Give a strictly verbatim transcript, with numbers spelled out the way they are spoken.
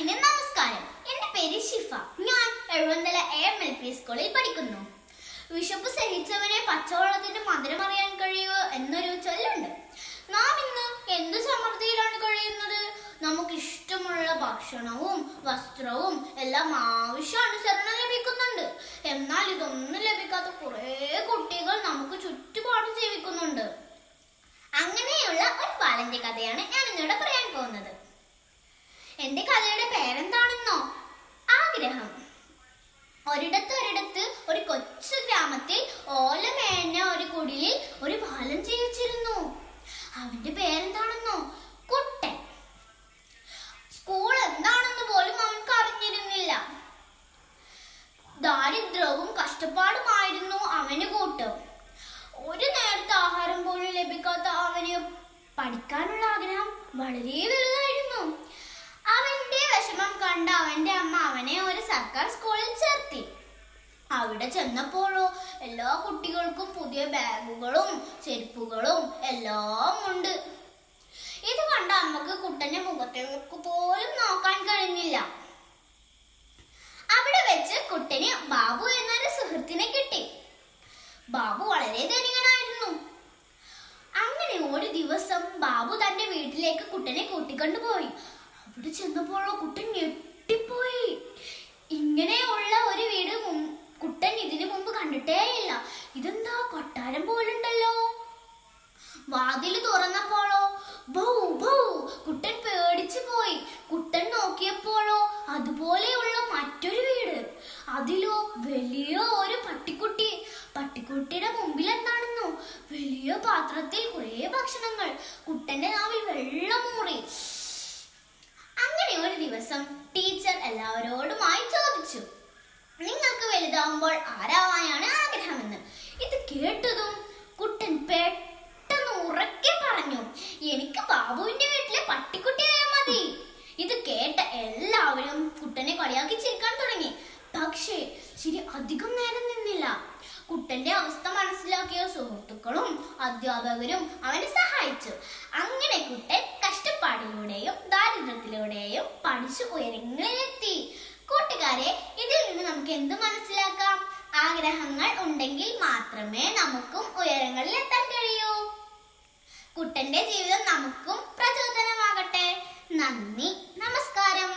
ക്ലാസ്സിനെ നമസ്കാരം. എന്റെ പേര് ഷിഫ. ഞാൻ എഴുവന്തല എം എൽ പി സ്കൂളിൽ പഠിക്കുന്നു. വിശപ്പ് സഹിച്ചവനെ പച്ചവെള്ളത്തിന്റെ മധുരം അറിയാൻ കഴിയുമോ എന്നൊരു ചൊല്ലുണ്ട്. നാം ഇന്ന് എന്ത് സമൃദ്ധിയിലാണ് കഴിയുന്നത്? നമുക്ക് ഇഷ്ടമുള്ള ഭക്ഷണവും വസ്ത്രവും എല്ലാം ആവശ്യാനുസരണം ലഭിക്കുന്നുണ്ട്. എന്നാൽ ഇതൊന്നും ലഭിക്കാത്ത കുറേ കുട്ടികൾ നമുക്ക് ചുറ്റുപാടും ജീവിക്കുന്നുണ്ട്. അങ്ങനെയുള്ള ഒരു ബാലന്റെ കഥയാണ് ഞാൻ ഇന്നിവിടെ പറയാൻ പോകുന്നത്. എന്റെ കഥയുടെ പേരെന്താണെന്നോ? ആഗ്രഹം. ഒരിടത്തൊരിടത്ത് ഒരു കൊച്ചു ഗ്രാമത്തിൽ ഓല മേഞ്ഞ ഒരു കുടിലിൽ ഒരു ബാലൻ ജീവിച്ചിരുന്നു. അവന്റെ പേരെന്താണെന്നോ? കുട്ടൻ. സ്കൂൾ എന്താണെന്ന് പോലും അവൻക്ക് അറിഞ്ഞിരുന്നില്ല. ദാരിദ്ര്യവും കഷ്ടപ്പാടുമായിരുന്നു അവന് കൂട്ട്. ഒരു നേരത്തെ ആഹാരം പോലും ലഭിക്കാത്ത അവന് പഠിക്കാനുള്ള ആഗ്രഹം വളരെ വലുതായിരുന്നു. അവന്റെ വിഷമം കണ്ട അവന്റെ അമ്മ അവനെ ഒരു സർക്കാർ സ്കൂളിൽ ചേർത്തി. അവിടെ ചെന്നപ്പോഴോ എല്ലാ കുട്ടികൾക്കും പുതിയ ബാഗുകളും ചെരുപ്പുകളും എല്ലാം ഉണ്ട്. ഇത് കണ്ട അമ്മക്ക് കുട്ടന്റെ മുഖത്തേക്ക് പോലും നോക്കാൻ കഴിഞ്ഞില്ല. അവിടെ വെച്ച് കുട്ടന് ബാബു എന്നൊരു സുഹൃത്തിനെ കിട്ടി. ബാബു വളരെ ധനികനായിരുന്നു. അങ്ങനെ ഒരു ദിവസം ബാബു തന്റെ വീട്ടിലേക്ക് കുട്ടനെ കൂട്ടിക്കൊണ്ടുപോയി. അവിടെ ചെന്നപ്പോഴോ കുട്ടൻ ഞെട്ടിപ്പോയി. ഇങ്ങനെയുള്ള ഒരു വീട് കുട്ടൻ ഇതിനു മുമ്പ് കണ്ടിട്ടേയില്ല. ഇതെന്താ കൊട്ടാരം പോലുണ്ടല്ലോ. വാതില് തുറന്നപ്പോഴോ ഭൗ ഭൗ കുട്ടൻ പേടിച്ചു പോയി. കുട്ടൻ നോക്കിയപ്പോഴോ അതുപോലെയുള്ള മറ്റൊരു വീട്, അതിലോ വലിയ ഒരു പട്ടിക്കുട്ടി. പട്ടിക്കുട്ടിയുടെ മുമ്പിൽ എന്താണെന്നോ? വലിയ പാത്രത്തിൽ കുറെ ഭക്ഷണങ്ങൾ. കുട്ടന്റെ നാവിൽ വെള്ളമൂറി. അങ്ങനെ ഒരു ദിവസം ടീച്ചർ എല്ലാവരോടുമായി ചോദിച്ചു, നിങ്ങൾക്ക് വലുതാവുമ്പോൾ ആരാവാനാണ് ആഗ്രഹമെന്ന്. ഇത് കേട്ടതും കുട്ടൻ പെട്ടെന്ന് ഉറക്കെ പറഞ്ഞു, എനിക്ക് ബാബുവിന്റെ വീട്ടിലെ പട്ടിക്കുട്ടിയായ മതി. ഇത് കേട്ട എല്ലാവരും കുട്ടനെ കളിയാക്കി ചിരിക്കാൻ തുടങ്ങി. പക്ഷേ ശരി അധികം നേരം നിന്നില്ല. കുട്ടന്റെ അവസ്ഥ മനസ്സിലാക്കിയ സുഹൃത്തുക്കളും അധ്യാപകരും അവനെ സഹായിച്ചു. അങ്ങനെ കുട്ടൻ കഷ്ടപ്പാടിലൂടെയും ദാരിദ്ര്യത്തിലൂടെയും പഠിച്ചു ഉയരങ്ങളിലെത്തി. കൂട്ടുകാരെ, ഇതിൽ നിന്ന് നമുക്ക് എന്ത് മനസ്സിലാക്കാം? ആഗ്രഹങ്ങൾ ഉണ്ടെങ്കിൽ മാത്രമേ നമുക്കും ഉയരങ്ങളിൽ എത്താൻ കഴിയൂ. കുട്ടന്റെ ജീവിതം നമുക്കും പ്രചോദനമാകട്ടെ. നന്ദി, നമസ്കാരം.